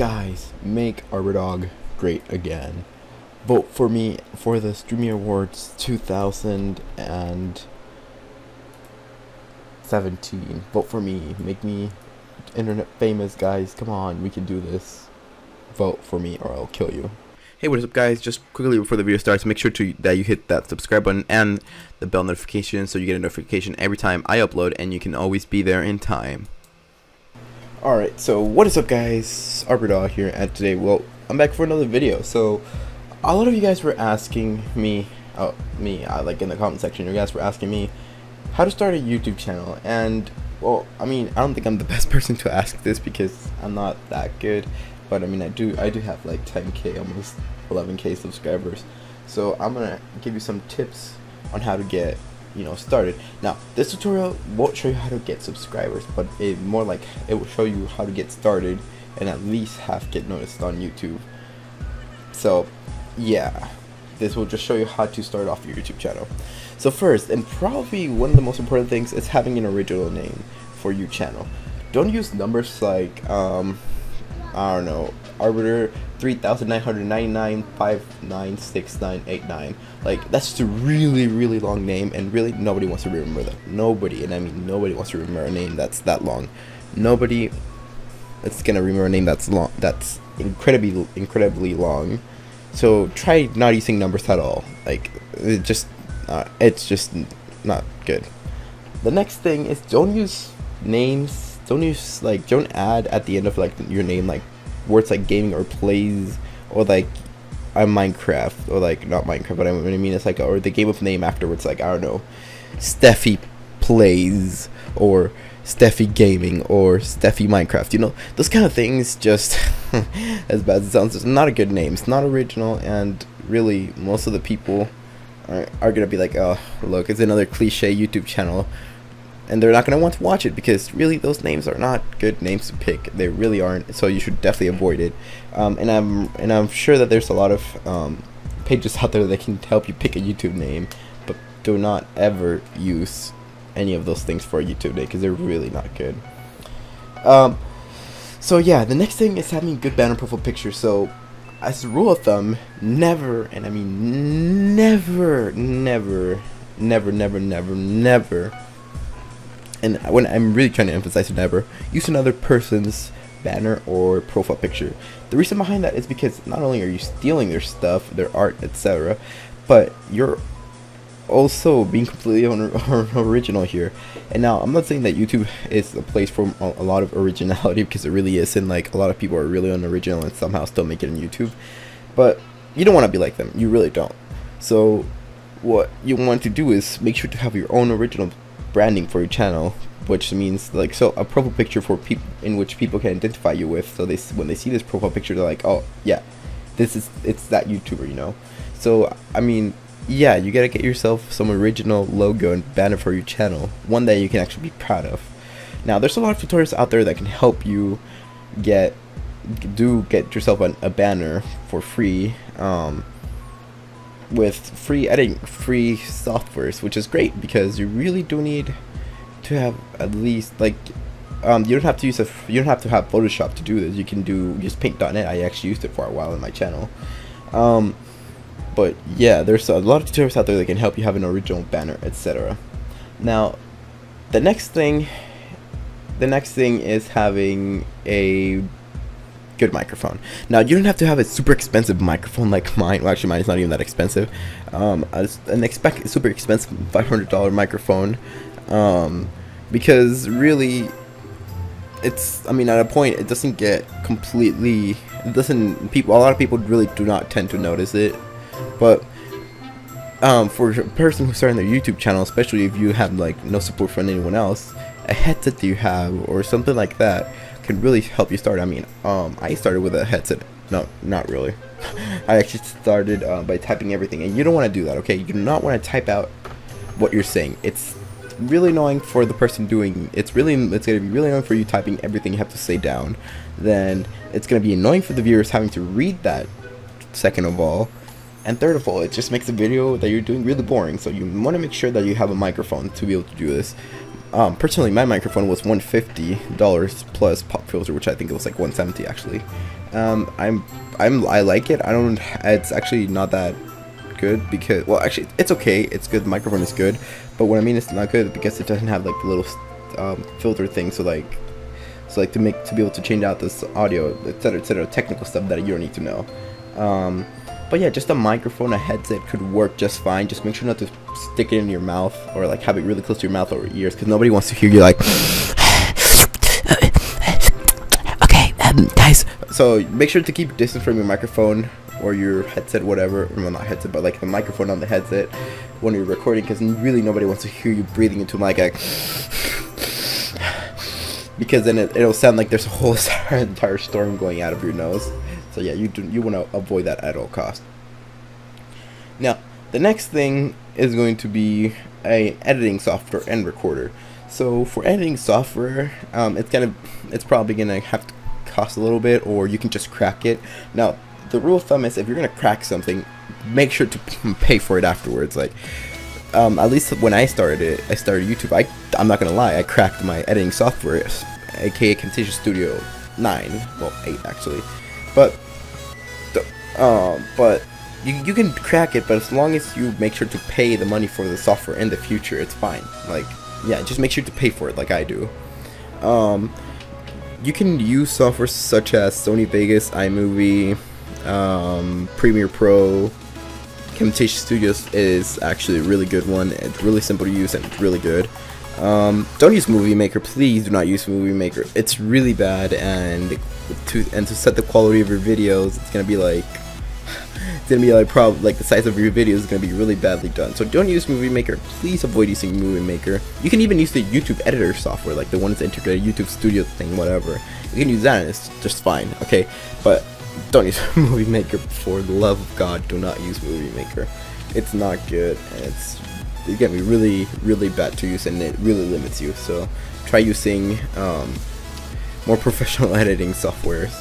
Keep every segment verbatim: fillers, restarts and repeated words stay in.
Guys, make Arbiter The Dog great again. Vote for me for the Streamy Awards two thousand seventeen. Vote for me. Make me internet famous, guys. Come on, we can do this. Vote for me or I'll kill you. Hey, what is up, guys? Just quickly before the video starts, make sure to that you hit that subscribe button and the bell notification so you get a notification every time I upload and you can always be there in time. Alright, so what is up, guys? Arbiter The Dog here, and today, well, I'm back for another video. So a lot of you guys were asking me, oh, me, uh, like in the comment section, you guys were asking me how to start a YouTube channel, and, well, I mean, I don't think I'm the best person to ask this because I'm not that good, but I mean, I do, I do have like ten K, almost eleven K subscribers, so I'm gonna give you some tips on how to get, you know, started. Now, this tutorial won't show you how to get subscribers, but it more like it will show you how to get started and at least half get noticed on YouTube. So yeah, this will just show you how to start off your YouTube channel. So first, and probably one of the most important things, is having an original name for your channel. Don't use numbers like um I don't know, Arbiter three thousand nine hundred ninety-nine five nine six nine eight nine. Like, that's just a really, really long name, and really nobody wants to remember that. Nobody, and I mean nobody wants to remember a name that's that long. Nobody that's gonna remember a name that's long, that's incredibly, incredibly long. So try not using numbers at all. Like, it just, uh, it's just not good. The next thing is don't use names. Don't use like, don't add at the end of like your name like words like gaming or plays or like I'm Minecraft or like not Minecraft, but I mean it's like, or the game of name afterwards, like I don't know, Steffi Plays or Steffi Gaming or Steffi Minecraft, you know, those kind of things. Just as bad as it sounds, it's not a good name, it's not original, and really most of the people are, are gonna be like, oh look, it's another cliche YouTube channel, and they're not going to want to watch it because really those names are not good names to pick. They really aren't, so you should definitely avoid it. Um, and I'm and I'm sure that there's a lot of um, pages out there that can help you pick a YouTube name, but do not ever use any of those things for a YouTube name because they're really not good. Um, so yeah, the next thing is having a good banner profile picture. So as a rule of thumb, never, and I mean never, never, never, never, never, never, and when I'm really trying to emphasize never, use another person's banner or profile picture. The reason behind that is because not only are you stealing their stuff, their art, et cetera, but you're also being completely unoriginal here. And now, I'm not saying that YouTube is a place for a lot of originality, because it really isn't. Like, a lot of people are really unoriginal and somehow still make it on YouTube. But you don't want to be like them. You really don't. So what you want to do is make sure to have your own original branding for your channel, which means like, so a profile picture for people in which people can identify you with, so they when they see this profile picture they're like, oh yeah, this is, it's that YouTuber, you know. So I mean, yeah, you gotta get yourself some original logo and banner for your channel, one that you can actually be proud of. Now there's a lot of tutorials out there that can help you get do get yourself an, a banner for free, um with free editing, free softwares, which is great because you really do need to have at least like, um, you don't have to use a, you don't have to have Photoshop to do this. You can do just Paint dot net. I actually used it for a while in my channel, um, but yeah, there's a lot of tutorials out there that can help you have an original banner, et cetera. Now, the next thing, the next thing is having a good microphone. Now you don't have to have a super expensive microphone like mine. Well, actually mine is not even that expensive. Um, an expect super expensive five hundred dollar microphone, um, because really, it's, I mean at a point it doesn't get completely, it doesn't, people, a lot of people really do not tend to notice it, but um, for a person who's starting their YouTube channel, especially if you have like no support from anyone else, a headset that you have or something like that can really help you start. I mean, um, I started with a headset. No, not really. I actually started uh, by typing everything, and you don't want to do that, okay? You do not want to type out what you're saying. It's really annoying for the person doing. It's really, it's gonna be really annoying for you typing everything you have to say down. Then it's gonna be annoying for the viewers having to read that. Second of all, and third of all, it just makes the video that you're doing really boring. So you want to make sure that you have a microphone to be able to do this. Um, personally, my microphone was one hundred fifty dollars plus pop filter, which I think it was like one hundred seventy dollars actually. Um, I'm, I'm, I like it. I don't. It's actually not that good because, well, actually, it's okay. It's good. The microphone is good, but what I mean is not good because it doesn't have like the little um, filter thing. So like, so like to make to be able to change out this audio, etc., et cetera, technical stuff that you don't need to know. Um, But yeah, just a microphone, a headset could work just fine. Just make sure not to stick it in your mouth or like have it really close to your mouth or ears, because nobody wants to hear you like. Okay, um, guys. So make sure to keep distance from your microphone or your headset, whatever. Well, not headset, but like the microphone on the headset when you're recording, because really nobody wants to hear you breathing into a mic like. Because then it, it'll sound like there's a whole entire storm going out of your nose. So yeah, you do, you want to avoid that at all costs. Now, the next thing is going to be an editing software and recorder. So for editing software, um, it's gonna, it's probably gonna have to cost a little bit, or you can just crack it. Now, the rule of thumb is if you're gonna crack something, make sure to pay for it afterwards. Like, um, at least when I started it, I started YouTube. I I'm not gonna lie, I cracked my editing software, aka Camtasia Studio nine, well eight actually. But, uh, but you, you can crack it, but as long as you make sure to pay the money for the software in the future, it's fine. Like, yeah, just make sure to pay for it like I do. Um, you can use software such as Sony Vegas, iMovie, um, Premiere Pro. Camtasia Studios is actually a really good one. It's really simple to use and it's really good. Um, don't use Movie Maker, please do not use Movie Maker. It's really bad, and to and to set the quality of your videos, it's gonna be like it's gonna be like probably like the size of your videos is gonna be really badly done. So don't use Movie Maker. Please avoid using Movie Maker. You can even use the YouTube editor software, like the one that's integrated, YouTube Studio thing, whatever. You can use that, and it's just fine. Okay, but don't use Movie Maker. For the love of God, do not use Movie Maker. It's not good. And it's It can be really, really bad to use, and it really limits you. So try using um, more professional editing softwares.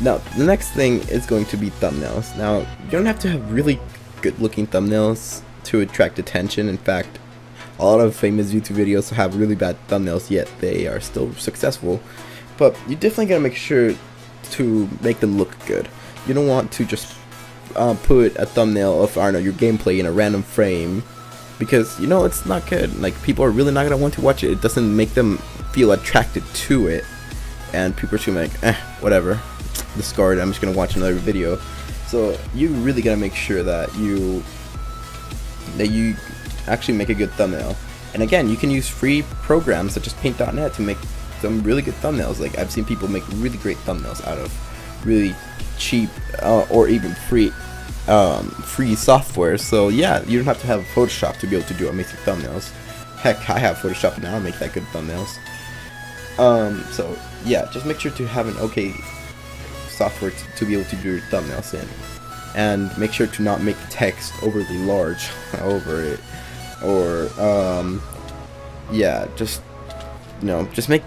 Now, the next thing is going to be thumbnails. Now, you don't have to have really good-looking thumbnails to attract attention. In fact, a lot of famous YouTube videos have really bad thumbnails, yet they are still successful. But you definitely gotta make sure to make them look good. You don't want to just uh, put a thumbnail of, I don't know, your gameplay in a random frame, because you know it's not good. Like, people are really not gonna want to watch it. It doesn't make them feel attracted to it, and people are too like, eh, whatever, discard. I'm just gonna watch another video. So you really gotta make sure that you that you actually make a good thumbnail. And again, you can use free programs such as Paint dot net to make some really good thumbnails. Like, I've seen people make really great thumbnails out of really cheap uh, or even free. Um, free software. So yeah, you don't have to have Photoshop to be able to do amazing thumbnails. Heck, I have Photoshop now. I make that good thumbnails. Um, so yeah, just make sure to have an okay software to, to be able to do your thumbnails in, and make sure to not make the text overly large over it, or um, yeah, just you know, just make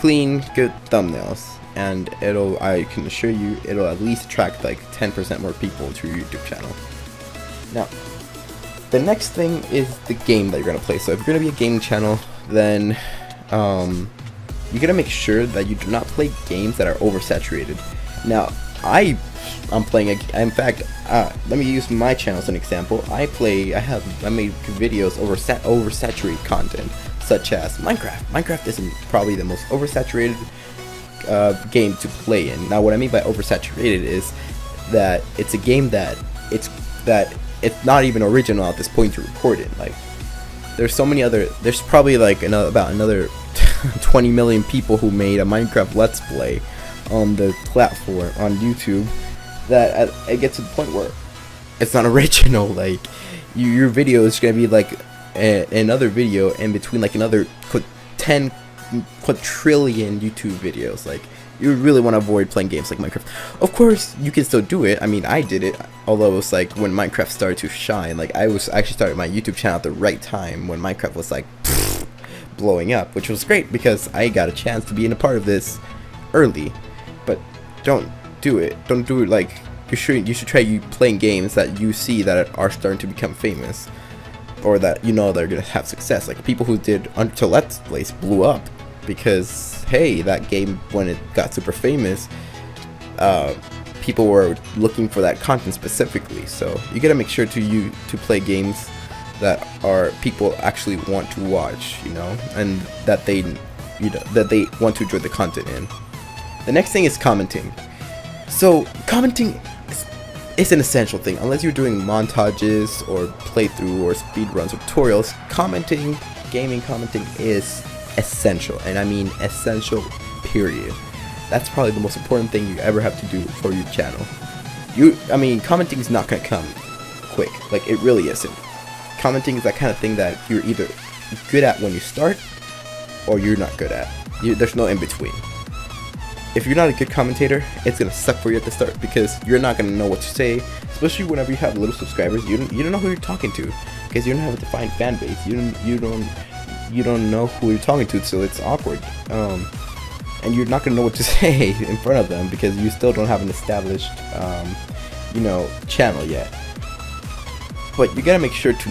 clean, good thumbnails. And it'll, I can assure you, it'll at least attract like ten percent more people to your YouTube channel. Now, the next thing is the game that you're gonna play. So if you're gonna be a game channel, then um, you gotta make sure that you do not play games that are oversaturated. Now, I, I'm playing a, in fact, uh, let me use my channel as an example. I play, I have, I make videos over sat, oversaturated content, such as Minecraft. Minecraft isn't probably the most oversaturated Uh, game to play in. Now, what I mean by oversaturated is that it's a game that it's that it's not even original at this point to record it. Like, there's so many other. There's probably like another, about another twenty million people who made a Minecraft Let's Play on the platform on YouTube. That uh, it gets to the point where it's not original. Like, you, your video is gonna be like a, another video in between, like another ten. Quadrillion YouTube videos. Like, you really want to avoid playing games like Minecraft. Of course, you can still do it. I mean, I did it, although it was like when Minecraft started to shine. Like, I was I actually started my YouTube channel at the right time when Minecraft was like pfft, blowing up, which was great because I got a chance to be in a part of this early. But don't do it. Don't do it. Like, you should you should try you playing games that you see that are starting to become famous. or that you know they're gonna have success. Like people who did Until Let's Plays blew up because hey, that game when it got super famous, uh, people were looking for that content specifically. So you gotta make sure to you to play games that are people actually want to watch, you know, and that they you know that they want to enjoy the content in. The next thing is commenting. So commenting is, is an essential thing. Unless you're doing montages or playthrough or speedruns or tutorials, commenting, gaming commenting is essential, and I mean essential period. That's probably the most important thing you ever have to do for your channel. You, I mean, commenting is not gonna come quick, like it really isn't. Commenting is that kind of thing that you're either good at when you start or you're not good at. You, there's no in between. If you're not a good commentator, it's gonna suck for you at the start because you're not gonna know what to say, especially whenever you have little subscribers. You don't, you don't know who you're talking to because you don't have a defined fan base. You don't, you don't, you don't know who you're talking to, so it's awkward. Um, and you're not gonna know what to say in front of them because you still don't have an established, um, you know, channel yet. But you gotta make sure to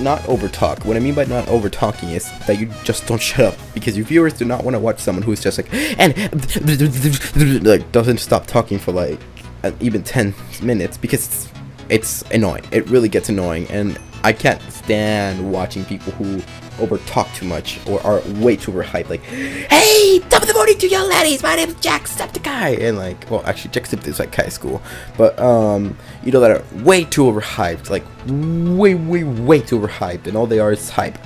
not overtalk. What I mean by not overtalking is that you just don't shut up, because your viewers do not want to watch someone who's just like and like doesn't stop talking for like even ten minutes because it's, it's annoying. It really gets annoying, and I can't stand watching people who overtalk too much or are way too overhyped. Like, hey, top of the morning to young ladies. My name is Jacksepticeye, and like, well, actually, Jacksepticeye is like high school, but um, you know that are way too overhyped, like way, way, way too overhyped, and all they are is hype.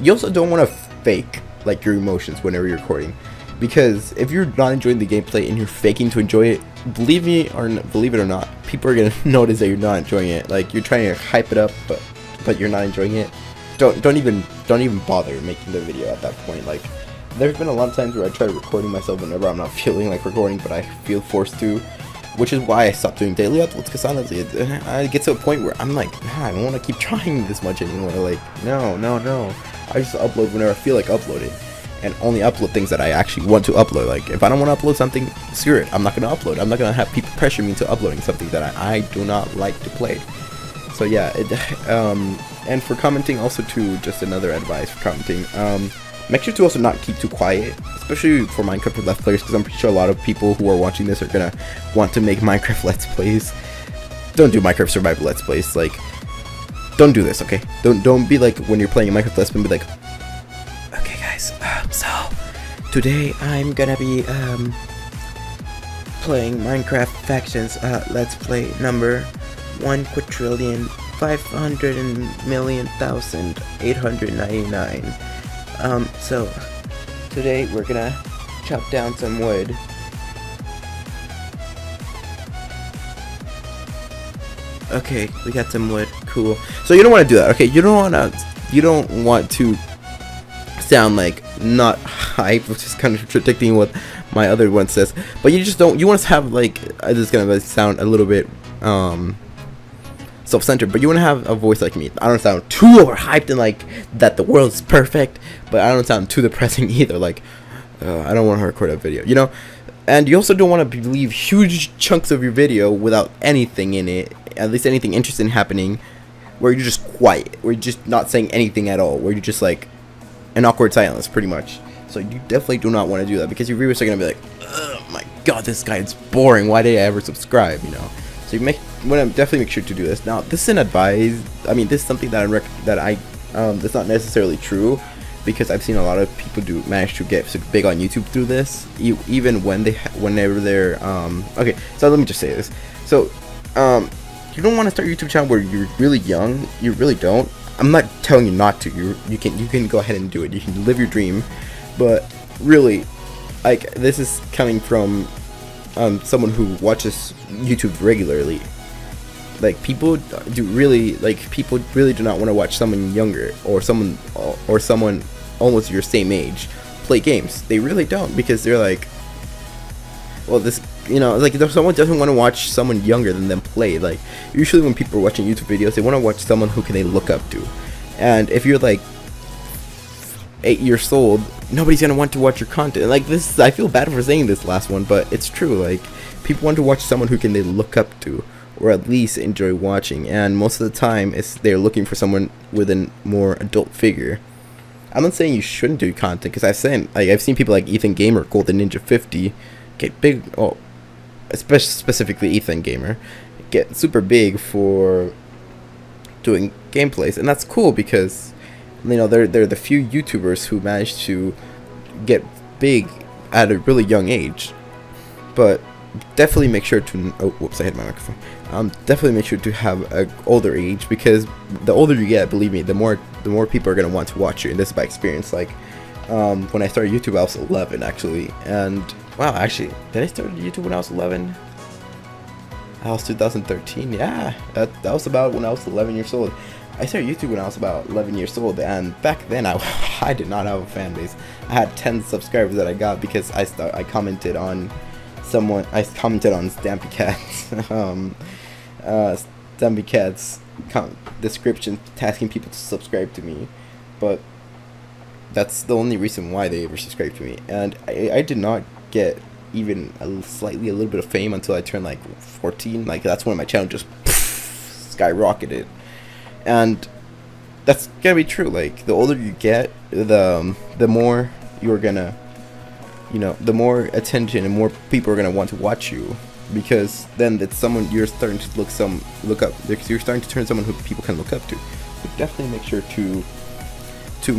You also don't want to fake like your emotions whenever you're recording, because if you're not enjoying the gameplay and you're faking to enjoy it, believe me or not, believe it or not, people are gonna notice that you're not enjoying it. Like you're trying to hype it up, but but you're not enjoying it. Don't don't even don't even bother making the video at that point. Like, there's been a lot of times where I try recording myself whenever I'm not feeling like recording, but I feel forced to, which is why I stopped doing daily uploads. Because honestly, I get to a point where I'm like, nah, I don't want to keep trying this much anymore. Like, no, no, no. I just upload whenever I feel like uploading, and only upload things that I actually want to upload. Like, if I don't want to upload something, screw it. I'm not gonna upload. I'm not gonna have people pressure me into uploading something that I, I do not like to play. So yeah, it, um, and for commenting also too, just another advice for commenting, um, make sure to also not keep too quiet, especially for Minecraft Let's Players, because I'm pretty sure a lot of people who are watching this are gonna want to make Minecraft Let's Plays. Don't do Minecraft Survival Let's Plays, like, don't do this, okay? Don't don't be like, when you're playing Minecraft Let's Play, be like, okay guys, um, so, today I'm gonna be, um, playing Minecraft Factions, uh, Let's Play number one quadrillion five hundred million thousand eight hundred ninety nine. Um, so today we're gonna chop down some wood. Okay, we got some wood. Cool. So you don't want to do that. Okay, you don't want to. You don't want to sound like not hype, which is kind of contradicting what my other one says. But you just don't. You want to have like. This is gonna sound a little bit. Um, self-centered, but you want to have a voice like me. I don't sound too overhyped and like that the world's perfect, but I don't sound too depressing either. Like uh, I don't want to record a video, you know. And you also don't want to leave huge chunks of your video without anything in it, at least anything interesting happening, where you're just quiet, where you're just not saying anything at all, where you're just like an awkward silence, pretty much. So you definitely do not want to do that, because your viewers are gonna be like, oh my god, this guy is boring. Why did I ever subscribe? You know. So you make. Well, I'm definitely make sure to do this. Now, this is an advice. I mean, this is something that I rec that I um, that's not necessarily true, because I've seen a lot of people do manage to get so big on YouTube through this, e even when they ha whenever they're um okay. So let me just say this. So um, you don't want to start a YouTube channel where you're really young. You really don't. I'm not telling you not to. You you can you can go ahead and do it. You can live your dream, but really, like this is coming from um someone who watches YouTube regularly. Like people do really like people really do not want to watch someone younger or someone or someone almost your same age play games. They really don't, because they're like, well, this, you know, like if someone doesn't want to watch someone younger than them play, like usually when people are watching YouTube videos, they want to watch someone who can they look up to. And if you're like eight years old, nobody's gonna want to watch your content. Like this, I feel bad for saying this last one, but it's true. Like people want to watch someone who can they look up to, or at least enjoy watching, and most of the time it's they're looking for someone with a more adult figure. I'm not saying you shouldn't do content, because I've seen like I've seen people like Ethan Gamer, Golden Ninja fifty, get big. Oh, especially specifically Ethan Gamer, get super big for doing gameplays, and that's cool because you know they're they're the few YouTubers who managed to get big at a really young age. But definitely make sure to oh whoops I hit my microphone. Um, definitely make sure to have an older age, because the older you get, believe me, the more the more people are gonna want to watch you. And this is my experience. Like um, when I started YouTube, I was eleven actually, and wow, actually, did I start YouTube when I was eleven? I was two thousand thirteen. Yeah, that that was about when I was eleven years old. I started YouTube when I was about eleven years old, and back then I I did not have a fan base. I had ten subscribers that I got because I start I commented on. Someone I commented on Stampy Cats, um, uh, Stampy Cats com description asking people to subscribe to me, but that's the only reason why they ever subscribed to me. And I, I did not get even a slightly a little bit of fame until I turned like fourteen. Like that's when my channel just poof, skyrocketed, and that's gonna be true. Like the older you get, the um, the more you're gonna. You know, the more attention and more people are gonna want to watch you, because then that's someone you're starting to look some look up. You're starting to turn someone who people can look up to. So definitely make sure to to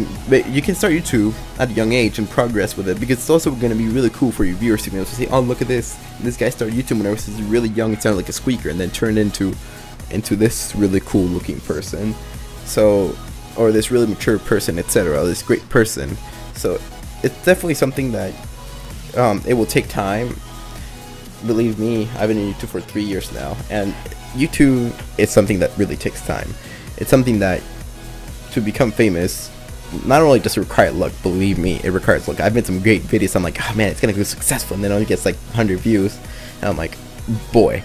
you can start YouTube at a young age and progress with it, because it's also gonna be really cool for your viewers to be able to say, "Oh, look at this! This guy started YouTube when I was really young. It sounded like a squeaker, and then turned into into this really cool-looking person." So, or this really mature person, et cetera. This great person. So, it's definitely something that. Um, it will take time. Believe me, I've been in YouTube for three years now, and YouTube is something that really takes time. It's something that to become famous, not only does it require luck. Believe me, it requires luck. I've made some great videos. I'm like, oh man, it's gonna go successful, and then it only gets like one hundred views, and I'm like, boy.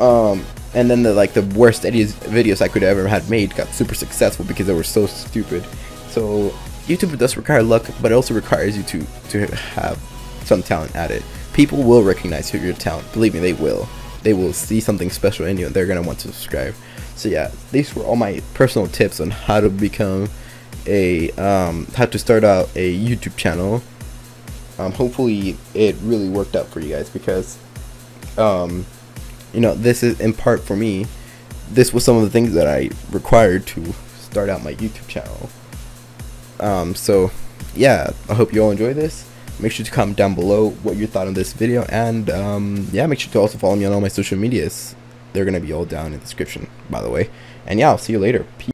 Um, and then the like the worst videos I could have ever had made got super successful because they were so stupid. So YouTube does require luck, but it also requires you to to have some talent at it. People will recognize your talent. Believe me, they will. They will see something special in you, and they're gonna want to subscribe. So yeah, these were all my personal tips on how to become a um, how to start out a YouTube channel. Um, hopefully, it really worked out for you guys, because um, you know this is in part for me. This was some of the things that I required to start out my YouTube channel. Um, so yeah, I hope you all enjoy this. Make sure to comment down below what you thought on this video, and um, yeah, make sure to also follow me on all my social medias. They're going to be all down in the description, by the way. And yeah, I'll see you later. Peace.